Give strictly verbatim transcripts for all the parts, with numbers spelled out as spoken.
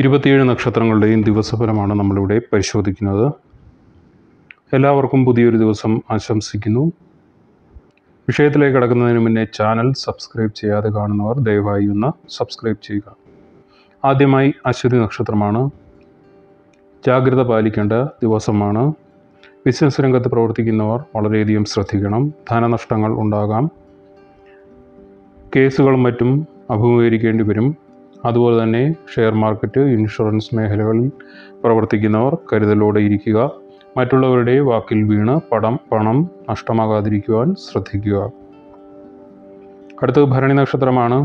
ഇരുപത്തിയേഴ് നക്ഷത്രങ്ങളുടെയും ദിവസഫലമാണ് നമ്മളിവിടെ പരിശോധിക്കുന്നത്. എല്ലാവർക്കും പുതിയൊരു ദിവസം ആശംസിക്കുന്നു. വിഷയത്തിലേക്ക് കടക്കുന്നതിന് മുന്നേ ചാനൽ സബ്സ്ക്രൈബ് ചെയ്യാതെ കാണുന്നവർ ദയവായി ഒന്ന് സബ്സ്ക്രൈബ് ചെയ്യുക. ആദ്യമായി അശ്വതി നക്ഷത്രമാണ്. ജാഗ്രത പാലിക്കേണ്ട ദിവസമാണ്. ബിസിനസ് രംഗത്ത് പ്രവർത്തിക്കുന്നവർ വളരെയധികം ശ്രദ്ധിക്കണം. ധനനഷ്ടങ്ങൾ ഉണ്ടാകാം. കേസുകളും മറ്റും അഭിമുഖീകരിക്കേണ്ടി വരും. അതുപോലെ തന്നെ ഷെയർ മാർക്കറ്റ്, ഇൻഷുറൻസ് മേഖലകളിൽ പ്രവർത്തിക്കുന്നവർ കരുതലോടെ ഇരിക്കുക. മറ്റുള്ളവരുടെ വാക്കിൽ വീണ് പണം പണം നഷ്ടമാകാതിരിക്കുവാൻ ശ്രദ്ധിക്കുക. അടുത്തത് ഭരണി നക്ഷത്രമാണ്.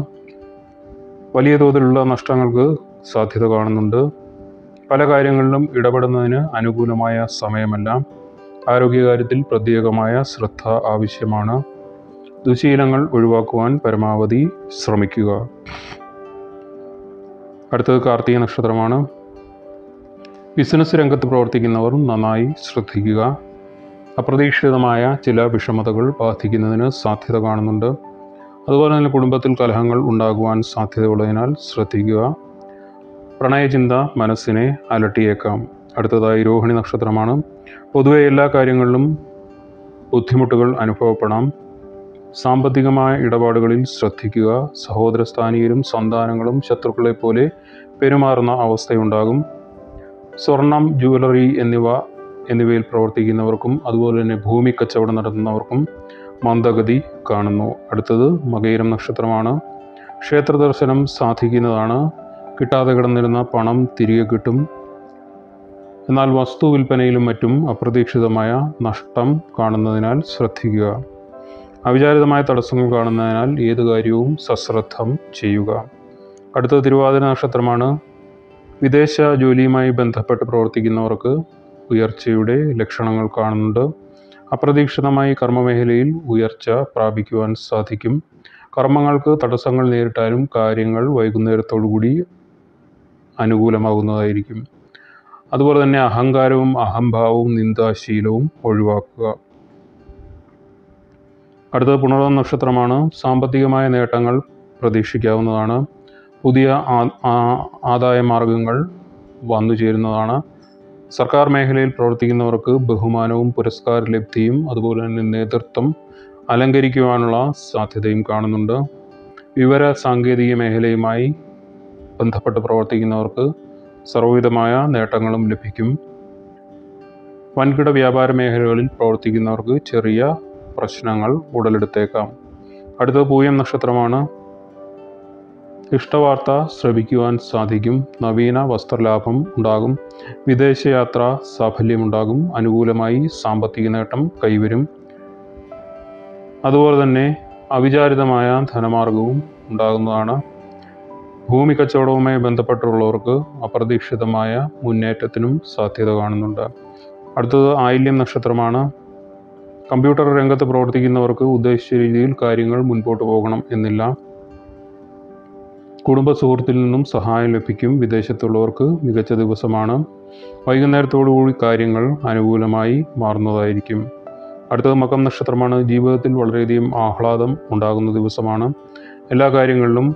വലിയ തോതിലുള്ള നഷ്ടങ്ങൾക്ക് സാധ്യത കാണുന്നുണ്ട്. പല കാര്യങ്ങളിലും ഇടപെടുന്നതിന് അനുകൂലമായ സമയമല്ല. ആരോഗ്യകാര്യത്തിൽ പ്രത്യേകമായ ശ്രദ്ധ ആവശ്യമാണ്. ദുശീലങ്ങൾ ഒഴിവാക്കുവാൻ പരമാവധി ശ്രമിക്കുക. അടുത്തത് കാർത്തിക നക്ഷത്രമാണ്. ബിസിനസ് രംഗത്ത് പ്രവർത്തിക്കുന്നവർ നന്നായി ശ്രദ്ധിക്കുക. അപ്രതീക്ഷിതമായ ചില വിഷമതകൾ ബാധിക്കുന്നതിന് സാധ്യത കാണുന്നുണ്ട്. അതുപോലെ തന്നെ കുടുംബത്തിൽ കലഹങ്ങൾ ഉണ്ടാകുവാൻ സാധ്യതയുള്ളതിനാൽ ശ്രദ്ധിക്കുക. പ്രണയചിന്ത മനസ്സിനെ അലട്ടിയേക്കാം. അടുത്തതായി രോഹിണി നക്ഷത്രമാണ്. പൊതുവെ എല്ലാ കാര്യങ്ങളിലും ബുദ്ധിമുട്ടുകൾ അനുഭവപ്പെടാം. സാമ്പത്തികമായ ഇടപാടുകളിൽ ശ്രദ്ധിക്കുക. സഹോദര സ്ഥാനീയരും സന്താനങ്ങളും ശത്രുക്കളെ പോലെ പെരുമാറുന്ന അവസ്ഥയുണ്ടാകും. സ്വർണം, ജുവലറി എന്നിവ എന്നിവയിൽ പ്രവർത്തിക്കുന്നവർക്കും അതുപോലെ തന്നെ ഭൂമി കച്ചവടം നടത്തുന്നവർക്കും മന്ദഗതി കാണുന്നു. അടുത്തത് മകയിരം നക്ഷത്രമാണ്. ക്ഷേത്ര ദർശനം സാധിക്കുന്നതാണ്. കിട്ടാതെ കിടന്നിരുന്ന പണം തിരികെ കിട്ടും. എന്നാൽ വസ്തു വിൽപ്പനയിലും മറ്റും അപ്രതീക്ഷിതമായ നഷ്ടം കാണുന്നതിനാൽ ശ്രദ്ധിക്കുക. അവിചാരിതമായ തടസ്സങ്ങൾ കാണുന്നതിനാൽ ഏത് കാര്യവും സശ്രദ്ധം ചെയ്യുക. അടുത്ത തിരുവാതിര നക്ഷത്രമാണ്. വിദേശ ജോലിയുമായി ബന്ധപ്പെട്ട് പ്രവർത്തിക്കുന്നവർക്ക് ഉയർച്ചയുടെ ലക്ഷണങ്ങൾ കാണുന്നുണ്ട്. അപ്രതീക്ഷിതമായി കർമ്മമേഖലയിൽ ഉയർച്ച പ്രാപിക്കുവാൻ സാധിക്കും. കർമ്മങ്ങൾക്ക് തടസ്സങ്ങൾ നേരിട്ടാലും കാര്യങ്ങൾ വൈകുന്നേരത്തോടുകൂടി അനുകൂലമാകുന്നതായിരിക്കും. അതുപോലെ തന്നെ അഹങ്കാരവും അഹംഭാവവും നിന്ദാശീലവും ഒഴിവാക്കുക. അടുത്തത് പുണർന്ന നക്ഷത്രമാണ്. സാമ്പത്തികമായ നേട്ടങ്ങൾ പ്രതീക്ഷിക്കാവുന്നതാണ്. പുതിയ ആദായ മാർഗങ്ങൾ വന്നു ചേരുന്നതാണ്. സർക്കാർ മേഖലയിൽ പ്രവർത്തിക്കുന്നവർക്ക് ബഹുമാനവും പുരസ്കാര ലബ്ധിയും അതുപോലെ തന്നെ നേതൃത്വം അലങ്കരിക്കുവാനുള്ള സാധ്യതയും കാണുന്നുണ്ട്. വിവര സാങ്കേതിക മേഖലയുമായി ബന്ധപ്പെട്ട് പ്രവർത്തിക്കുന്നവർക്ക് സർവ്വവിധമായ നേട്ടങ്ങളും ലഭിക്കും. വൻകിട വ്യാപാര മേഖലകളിൽ പ്രവർത്തിക്കുന്നവർക്ക് ചെറിയ പ്രശ്നങ്ങൾ ഉടലെടുത്തേക്കാം. അടുത്ത പൂയം നക്ഷത്രമാണ്. ഇഷ്ടവാർത്ത ശ്രവിക്കുവാൻ സാധിക്കും. നവീന വസ്ത്രലാഭം ഉണ്ടാകും. വിദേശയാത്ര സാഫല്യമുണ്ടാകും. അനുകൂലമായി സാമ്പത്തിക നേട്ടം കൈവരും. അതുപോലെ തന്നെ അവിചാരിതമായ ധനമാർഗവും ഉണ്ടാകുന്നതാണ്. ഭൂമി കച്ചവടവുമായി ബന്ധപ്പെട്ടുള്ളവർക്ക് അപ്രതീക്ഷിതമായ മുന്നേറ്റത്തിനും സാധ്യത കാണുന്നുണ്ട്. അടുത്തത് ആയില്യം നക്ഷത്രമാണ്. കമ്പ്യൂട്ടർ രംഗത്ത് പ്രവർത്തിക്കുന്നവർക്ക് ഉദ്ദേശിച്ച രീതിയിൽ കാര്യങ്ങൾ മുൻപോട്ട് പോകണം എന്നില്ല. കുടുംബ സുഹൃത്തിൽ നിന്നും സഹായം ലഭിക്കും. വിദേശത്തുള്ളവർക്ക് മികച്ച ദിവസമാണ്. വൈകുന്നേരത്തോടുകൂടി കാര്യങ്ങൾ അനുകൂലമായി മാറുന്നതായിരിക്കും. അടുത്തത് മകം നക്ഷത്രമാണ്. ജീവിതത്തിൽ വളരെയധികം ആഹ്ലാദം ഉണ്ടാകുന്ന ദിവസമാണ്. എല്ലാ കാര്യങ്ങളിലും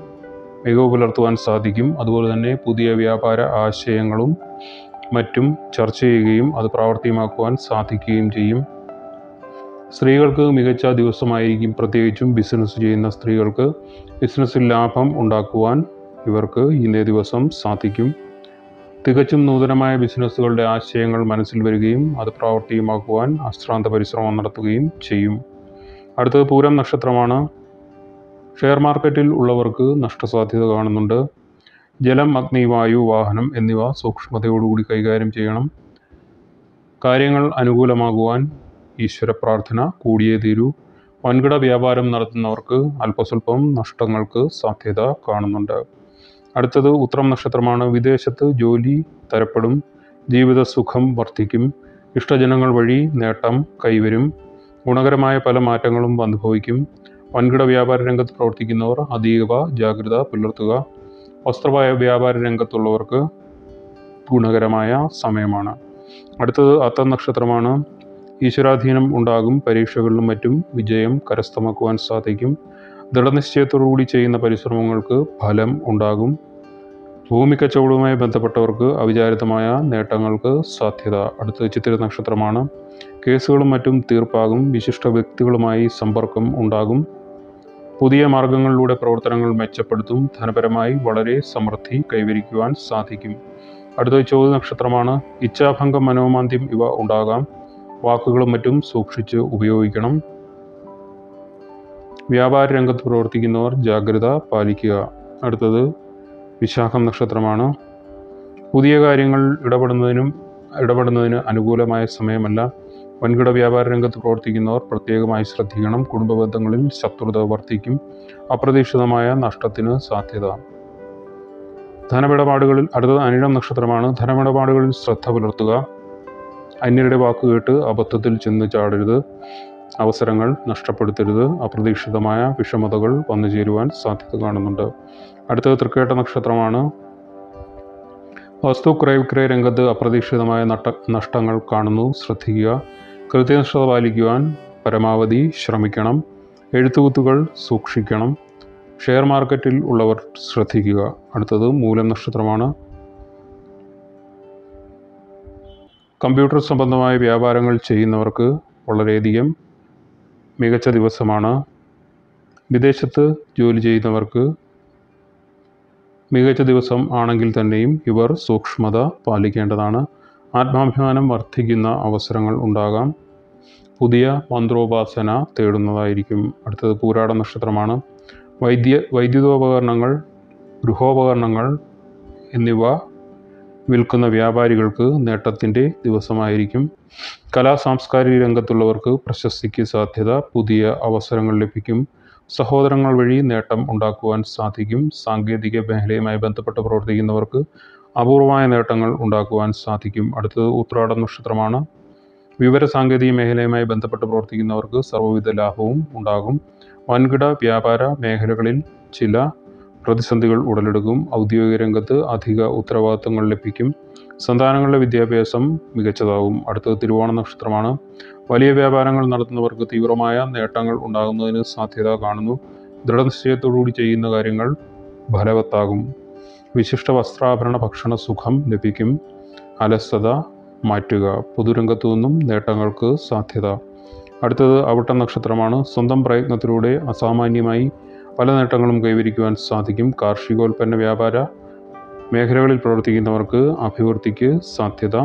മികവ് പുലർത്തുവാൻ സാധിക്കും. അതുപോലെ തന്നെ പുതിയ വ്യാപാര ആശയങ്ങളും മറ്റും ചർച്ച ചെയ്യുകയും അത് പ്രാവർത്തികമാക്കുവാൻ സാധിക്കുകയും ചെയ്യും. സ്ത്രീകൾക്ക് മികച്ച ദിവസമായിരിക്കും. പ്രത്യേകിച്ചും ബിസിനസ് ചെയ്യുന്ന സ്ത്രീകൾക്ക് ബിസിനസ്സിൽ ലാഭം ഉണ്ടാക്കുവാൻ ഇവർക്ക് ഇന്നേ ദിവസം സാധിക്കും. തികച്ചും നൂതനമായ ബിസിനസ്സുകളുടെ ആശയങ്ങൾ മനസ്സിൽ വരികയും അത് പ്രാവർത്തികമാക്കുവാൻ അശ്രാന്ത പരിശ്രമം നടത്തുകയും ചെയ്യും. അടുത്തത് പൂരം നക്ഷത്രമാണ്. ഷെയർ മാർക്കറ്റിൽ ഉള്ളവർക്ക് നഷ്ടസാധ്യത കാണുന്നുണ്ട്. ജലം, അഗ്നി, വായു, വാഹനം എന്നിവ സൂക്ഷ്മതയോടുകൂടി കൈകാര്യം ചെയ്യണം. കാര്യങ്ങൾ അനുകൂലമാകുവാൻ ഈശ്വര പ്രാർത്ഥന കൂടിയേ തീരൂ. വൻകിട വ്യാപാരം നടത്തുന്നവർക്ക് അല്പസ്വല്പം നഷ്ടങ്ങൾക്ക് സാധ്യത കാണുന്നുണ്ട്. അടുത്തത് ഉത്രം നക്ഷത്രമാണ്. വിദേശത്ത് ജോലി തരപ്പെടും. ജീവിത സുഖം വർദ്ധിക്കും. ഇഷ്ടജനങ്ങൾ വഴി നേട്ടം കൈവരും. ഗുണകരമായ പല മാറ്റങ്ങളും അനുഭവിക്കും. വൻകിട വ്യാപാര രംഗത്ത് പ്രവർത്തിക്കുന്നവർ അതീവ ജാഗ്രത പുലർത്തുക. വസ്ത്രവായ വ്യാപാര രംഗത്തുള്ളവർക്ക് ഗുണകരമായ സമയമാണ്. അടുത്തത് അത്തം നക്ഷത്രമാണ്. ഈശ്വരാധീനം ഉണ്ടാകും. പരീക്ഷകളിലും മറ്റും വിജയം കരസ്ഥമാക്കുവാൻ സാധിക്കും. ദൃഢനിശ്ചയത്തോടുകൂടി ചെയ്യുന്ന പരിശ്രമങ്ങൾക്ക് ഫലം ഉണ്ടാകും. ഭൂമിക്കച്ചവടവുമായി ബന്ധപ്പെട്ടവർക്ക് അവിചാരിതമായ നേട്ടങ്ങൾക്ക് സാധ്യത. അടുത്ത ചിത്തിര നക്ഷത്രമാണ്. കേസുകളും മറ്റും തീർപ്പാകും. വിശിഷ്ട വ്യക്തികളുമായി സമ്പർക്കം ഉണ്ടാകും. പുതിയ മാർഗങ്ങളിലൂടെ പ്രവർത്തനങ്ങൾ മെച്ചപ്പെടുത്തും. ധനപരമായി വളരെ സമൃദ്ധി കൈവരിക്കുവാൻ സാധിക്കും. അടുത്ത ചോദ്യ നക്ഷത്രമാണ്. ഇച്ഛാഭംഗം, മനോമാന്ദ്യം ഇവ ഉണ്ടാകാം. വാക്കുകളും മറ്റും സൂക്ഷിച്ച് ഉപയോഗിക്കണം. വ്യാപാര രംഗത്ത് പ്രവർത്തിക്കുന്നവർ ജാഗ്രത പാലിക്കുക. അടുത്തത് വിശാഖം നക്ഷത്രമാണ്. പുതിയ കാര്യങ്ങൾ ഇടപെടുന്നതിനും ഇടപെടുന്നതിന് അനുകൂലമായ സമയമല്ല. വൻകിട വ്യാപാര രംഗത്ത് പ്രവർത്തിക്കുന്നവർ പ്രത്യേകമായി ശ്രദ്ധിക്കണം. കുടുംബ ബന്ധങ്ങളിൽ ശത്രുത വർദ്ധിക്കും. അപ്രതീക്ഷിതമായ നഷ്ടത്തിന് സാധ്യത. ധനമിടപാടുകളിൽ അടുത്തത് അനിഴം നക്ഷത്രമാണ്. ധനമിടപാടുകളിൽ ശ്രദ്ധ പുലർത്തുക. അന്യരുടെ വാക്ക് കേട്ട് അബദ്ധത്തിൽ ചെന്ന് ചാടരുത്. അവസരങ്ങൾ നഷ്ടപ്പെടുത്തരുത്. അപ്രതീക്ഷിതമായ വിഷമതകൾ വന്നു ചേരുവാൻ സാധ്യത കാണുന്നുണ്ട്. അടുത്തത് തൃക്കേട്ട നക്ഷത്രമാണ്. വസ്തു ക്രയവിക്രയ രംഗത്ത് അപ്രതീക്ഷിതമായ നട്ട നഷ്ടങ്ങൾ കാണുന്നു. ശ്രദ്ധിക്കുക. കൃത്യനിഷ്ഠത പാലിക്കുവാൻ പരമാവധി ശ്രമിക്കണം. എഴുത്തുകുത്തുകൾ സൂക്ഷിക്കണം. ഷെയർ മാർക്കറ്റിൽ ഉള്ളവർ ശ്രദ്ധിക്കുക. അടുത്തത് മൂലം നക്ഷത്രമാണ്. കമ്പ്യൂട്ടർ സംബന്ധമായ വ്യാപാരങ്ങൾ ചെയ്യുന്നവർക്ക് വളരെയധികം മികച്ച ദിവസമാണ്. വിദേശത്ത് ജോലി ചെയ്യുന്നവർക്ക് മികച്ച ദിവസം ആണെങ്കിൽ തന്നെയും ഇവർ സൂക്ഷ്മത പാലിക്കേണ്ടതാണ്. ആത്മാഭിമാനം വർദ്ധിക്കുന്ന അവസരങ്ങൾ ഉണ്ടാകാം. പുതിയ മന്ത്രോപാസന തേടുന്നതായിരിക്കും. അടുത്തത് പൂരാട നക്ഷത്രമാണ്. വൈദ്യ വൈദ്യുതോപകരണങ്ങൾ, ഗൃഹോപകരണങ്ങൾ എന്നിവ വിൽക്കുന്ന വ്യാപാരികൾക്ക് നേട്ടത്തിൻ്റെ ദിവസമായിരിക്കും. കലാ സാംസ്കാരിക രംഗത്തുള്ളവർക്ക് പ്രശസ്തിക്ക് സാധ്യത. പുതിയ അവസരങ്ങൾ ലഭിക്കും. സഹോദരങ്ങൾ വഴി നേട്ടം ഉണ്ടാക്കുവാൻ സാധിക്കും. സാങ്കേതിക മേഖലയുമായി ബന്ധപ്പെട്ട് പ്രവർത്തിക്കുന്നവർക്ക് അപൂർവമായ നേട്ടങ്ങൾ ഉണ്ടാക്കുവാൻ സാധിക്കും. അടുത്തത് ഉത്രാട നക്ഷത്രമാണ്. വിവര സാങ്കേതിക മേഖലയുമായി ബന്ധപ്പെട്ട് പ്രവർത്തിക്കുന്നവർക്ക് സർവ്വവിധ ലാഭവും ഉണ്ടാകും. വൻകിട വ്യാപാര മേഖലകളിൽ ചില പ്രതിസന്ധികൾ ഉടലെടുക്കും. ഔദ്യോഗിക രംഗത്ത് അധിക ഉത്തരവാദിത്തങ്ങൾ ലഭിക്കും. സന്താനങ്ങളുടെ വിദ്യാഭ്യാസം മികച്ചതാകും. അടുത്തത് തിരുവോണ നക്ഷത്രമാണ്. വലിയ വ്യാപാരങ്ങൾ നടത്തുന്നവർക്ക് തീവ്രമായ നേട്ടങ്ങൾ ഉണ്ടാകുന്നതിന് സാധ്യത കാണുന്നു. ദൃഢനിശ്ചയത്തോടുകൂടി ചെയ്യുന്ന കാര്യങ്ങൾ ഫലവത്താകും. വിശിഷ്ട വസ്ത്രാഭരണ ഭക്ഷണ സുഖം ലഭിക്കും. അലസത മാറ്റുക. പൊതുരംഗത്തു നിന്നും നേട്ടങ്ങൾക്ക് സാധ്യത. അടുത്തത് അവിട്ട നക്ഷത്രമാണ്. സ്വന്തം പ്രയത്നത്തിലൂടെ അസാമാന്യമായി പല നേട്ടങ്ങളും കൈവരിക്കുവാൻ സാധിക്കും. കാർഷികോൽപ്പന്ന വ്യാപാര മേഖലകളിൽ പ്രവർത്തിക്കുന്നവർക്ക് അഭിവൃദ്ധിക്ക് സാധ്യത.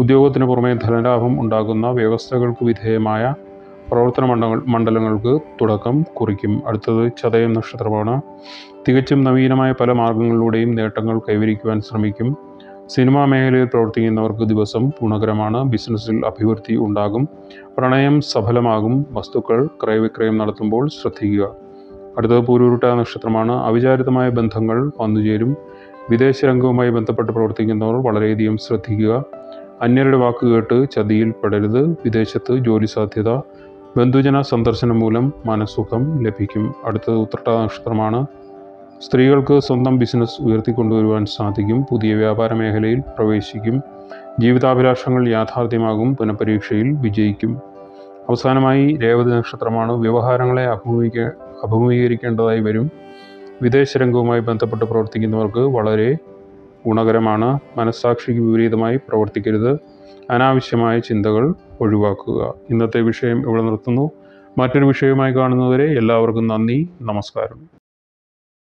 ഉദ്യോഗത്തിന് പുറമെ ധനലാഭം ഉണ്ടാകുന്ന വ്യവസ്ഥകൾക്ക് വിധേയമായ പ്രവർത്തന മണ്ഡലങ്ങൾ മണ്ഡലങ്ങൾക്ക് തുടക്കം കുറിക്കും. അടുത്തത് ചതയം നക്ഷത്രമാണ്. തികച്ചും നവീനമായ പല മാർഗങ്ങളിലൂടെയും നേട്ടങ്ങൾ കൈവരിക്കുവാൻ ശ്രമിക്കും. സിനിമാ മേഖലയിൽ പ്രവർത്തിക്കുന്നവർക്ക് ദിവസം ഗുണകരമാണ്. ബിസിനസ്സിൽ അഭിവൃദ്ധി ഉണ്ടാകും. പ്രണയം സഫലമാകും. വസ്തുക്കൾ ക്രയവിക്രയം നടത്തുമ്പോൾ ശ്രദ്ധിക്കുക. അടുത്തത് പൂരുരുട്ട നക്ഷത്രമാണ്. അവിചാരിതമായ ബന്ധങ്ങൾ വന്നുചേരും. വിദേശ രംഗവുമായി ബന്ധപ്പെട്ട് പ്രവർത്തിക്കുന്നവർ വളരെയധികം ശ്രദ്ധിക്കുക. അന്യരുടെ വാക്ക് കേട്ട് ചതിയിൽ പെടരുത്. വിദേശത്ത് ജോലി സാധ്യത. ബന്ധുജന സന്ദർശനം മൂലം മനസുഖം ലഭിക്കും. അടുത്തത് ഉത്രട്ട നക്ഷത്രമാണ്. സ്ത്രീകൾക്ക് സ്വന്തം ബിസിനസ് ഉയർത്തിക്കൊണ്ടുവരുവാൻ സാധിക്കും. പുതിയ വ്യാപാര മേഖലയിൽ പ്രവേശിക്കും. ജീവിതാഭിലാഷങ്ങൾ യാഥാർത്ഥ്യമാകും. പുനഃപരീക്ഷയിൽ വിജയിക്കും. അവസാനമായി രേവതി നക്ഷത്രമാണ്. വ്യവഹാരങ്ങളെ അഭിമുഖീകരിക്ക അഭിമുഖീകരിക്കേണ്ടതായി വരും. വിദേശ രംഗവുമായി ബന്ധപ്പെട്ട് പ്രവർത്തിക്കുന്നവർക്ക് വളരെ ഗുണകരമാണ്. മനസ്സാക്ഷിക്ക് വിപരീതമായി പ്രവർത്തിക്കരുത്. അനാവശ്യമായ ചിന്തകൾ ഒഴിവാക്കുക. ഇന്നത്തെ വിഷയം ഇവിടെ നിർത്തുന്നു. മറ്റൊരു വിഷയവുമായി കാണുന്നവരെ എല്ലാവർക്കും നന്ദി. നമസ്കാരം.